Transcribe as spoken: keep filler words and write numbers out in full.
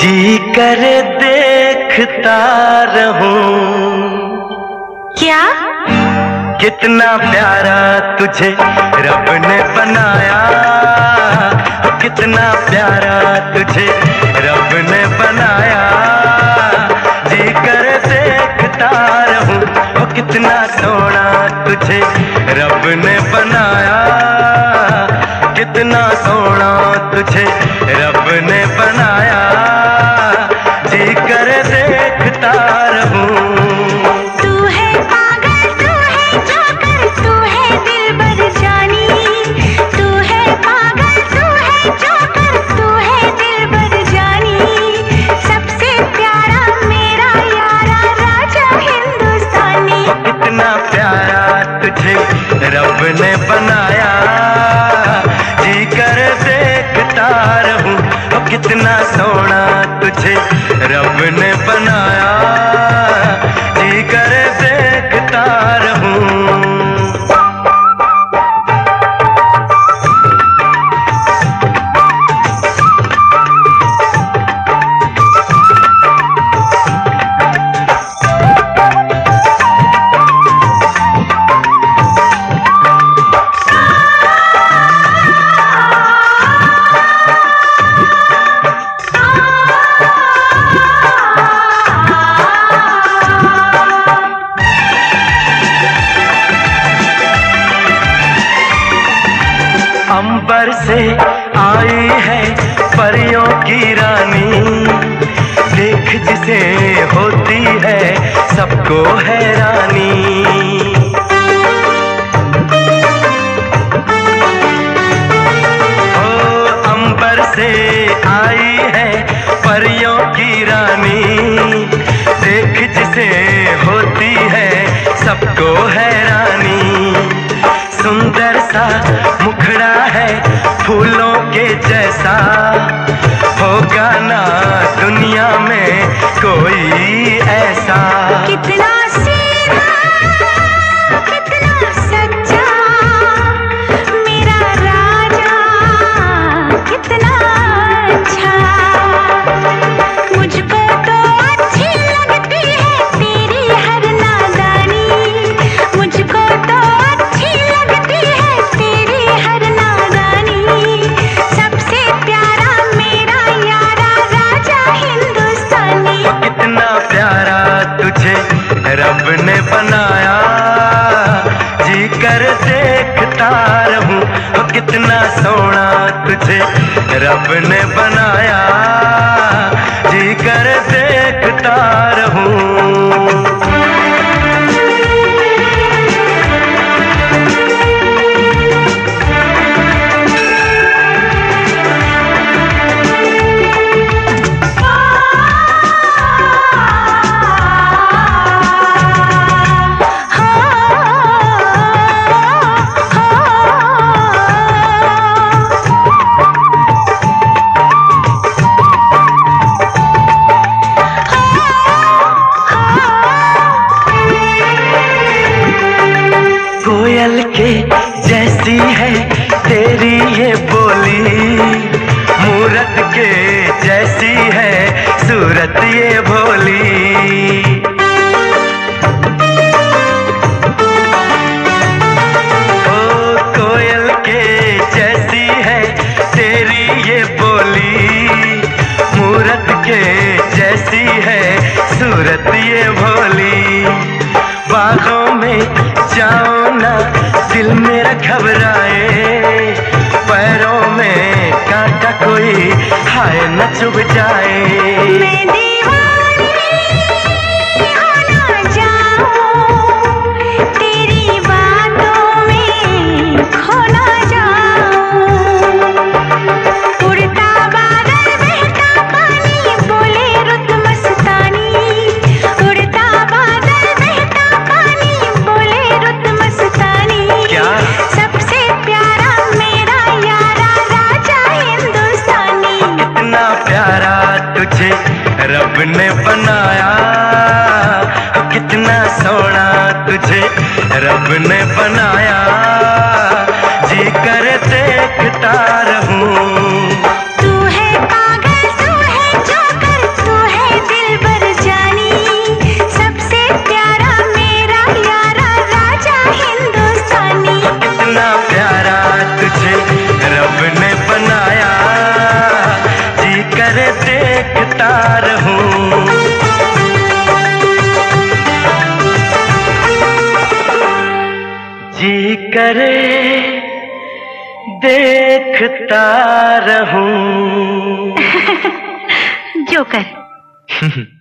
जी कर देखता रहूं क्या कितना प्यारा तुझे रब ने बनाया, कितना प्यारा तुझे रब ने बनाया, जी कर देखता रहूं, ओ कितना सोना तुझे रब ने बनाया, कितना सोना तुझे रब ने बनाया, जी कर देखता रहूं। रब ने बनाया जी कर देखता रहूं, ओ कितना सोना तुझे रब ने बनाया, जी कर देखता रहूं। अंबर से आई है परियों की रानी, देख जिसे होती है सबको हैरानी। ओ अंबर से आई है परियों की रानी, देख जिसे होती है सबको हैरानी। सुंदर सा मुखड़ा है फूलों के जैसा, होगा ना दुनिया में कोई ऐसा। कितना सीधा कितना सच्चा मेरा राजा, कितना अच्छा मुझको तो अच्छी लगती है तेरी हर नादानी, मुझको तो रब ने बनाया जी कर देखता रहूं, ओ कितना सोना तुझे रब ने बनाया जी कर देखता रहूं। कोयल के जैसी है तेरी ये बोली, मूरत के जैसी है सूरत ये भोली। ओ कोयल के जैसी है तेरी ये बोली, मूरत के जैसी है सूरत ये भोली। बागों में जाओ ना दिल मेरा घबराए, पैरों में कांटा कोई हाय न चुभ जाए। मैं दीवानी हो ना जाऊं, तेरी बातों में खो ना जाऊं। उड़ता बादल बहता पानी बोले रुत मस्तानी, उड़ता बादल बहता पानी बोले रुत मस्तानी। क्या सबसे प्यारा मेरा यारा राजा हिंदुस्तानी, कितना प्यारा तुझे रब ने बनाया, कितना सोना तुझे रब ने बनाया, जी कर देखता रहूं। तू है पागल तू है जोकर। एक तार हूँ। जी करे देखता रहूँ। जोकर।